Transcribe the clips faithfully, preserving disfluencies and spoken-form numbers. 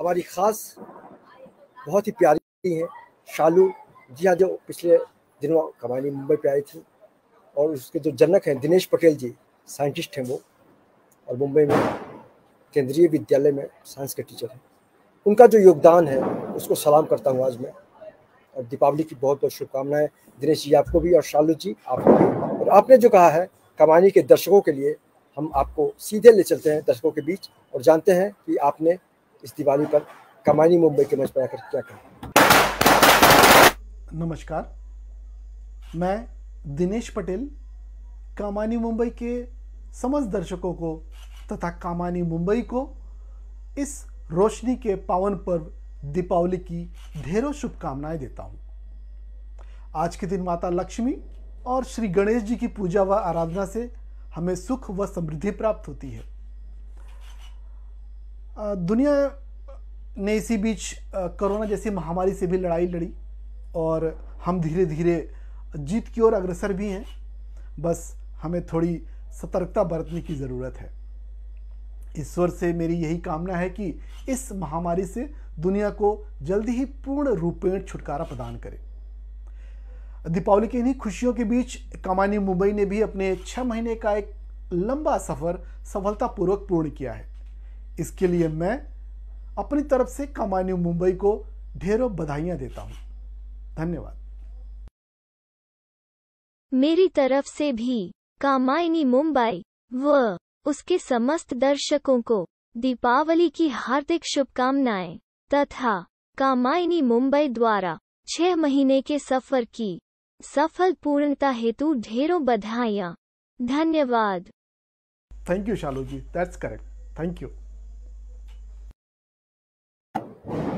हमारी ख़ास बहुत ही प्यारी हैं शालू जी हाँ, जो पिछले दिनों कमानी मुंबई पे आई थी। और उसके जो जनक हैं दिनेश पटेल जी, साइंटिस्ट हैं वो, और मुंबई में केंद्रीय विद्यालय में साइंस के टीचर हैं। उनका जो योगदान है उसको सलाम करता हूँ आज मैं। और दीपावली की बहुत बहुत शुभकामनाएँ दिनेश जी आपको भी, और शालू जी आपको भी। और आपने जो कहा है कमानी के दर्शकों के लिए, हम आपको सीधे ले चलते हैं दर्शकों के बीच और जानते हैं कि आपने इस दिवाली पर कमानी मुंबई के मंच पर आकर क्या कहा। नमस्कार, मैं दिनेश पटेल कमानी मुंबई के समस्त दर्शकों को तथा कमानी मुंबई को इस रोशनी के पावन पर्व दीपावली की ढेरों शुभकामनाएं देता हूं। आज के दिन माता लक्ष्मी और श्री गणेश जी की पूजा व आराधना से हमें सुख व समृद्धि प्राप्त होती है। दुनिया ने इसी बीच कोरोना जैसी महामारी से भी लड़ाई लड़ी और हम धीरे धीरे जीत की ओर अग्रसर भी हैं। बस हमें थोड़ी सतर्कता बरतने की ज़रूरत है। ईश्वर से मेरी यही कामना है कि इस महामारी से दुनिया को जल्दी ही पूर्ण रूपेण छुटकारा प्रदान करे। दीपावली की इन्हीं खुशियों के बीच कमानी मुंबई ने भी अपने छः महीने का एक लंबा सफ़र सफलतापूर्वक पूर्ण किया है। इसके लिए मैं अपनी तरफ से कमानी मुंबई को ढेरों बधाइयाँ देता हूँ। धन्यवाद। मेरी तरफ से भी कमानी मुंबई व उसके समस्त दर्शकों को दीपावली की हार्दिक शुभकामनाएं तथा कमानी मुंबई द्वारा छह महीने के सफर की सफल पूर्णता हेतु ढेरों बधाइयाँ। धन्यवाद। Thank you Shalu ji, that's correct, thank you.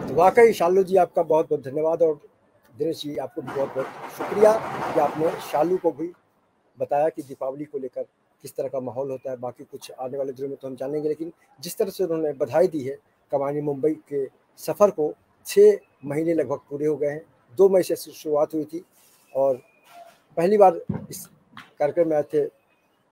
तो वाकई शालू जी आपका बहुत बहुत धन्यवाद, और दिनेश जी आपको भी बहुत बहुत शुक्रिया कि आपने शालू को भी बताया कि दीपावली को लेकर किस तरह का माहौल होता है। बाकी कुछ आने वाले दिनों में तो हम जानेंगे, लेकिन जिस तरह से उन्होंने बधाई दी है कमानी मुंबई के सफ़र को, छः महीने लगभग पूरे हो गए हैं। दो मई से शुरुआत हुई थी और पहली बार इस कार्यक्रम में आए थे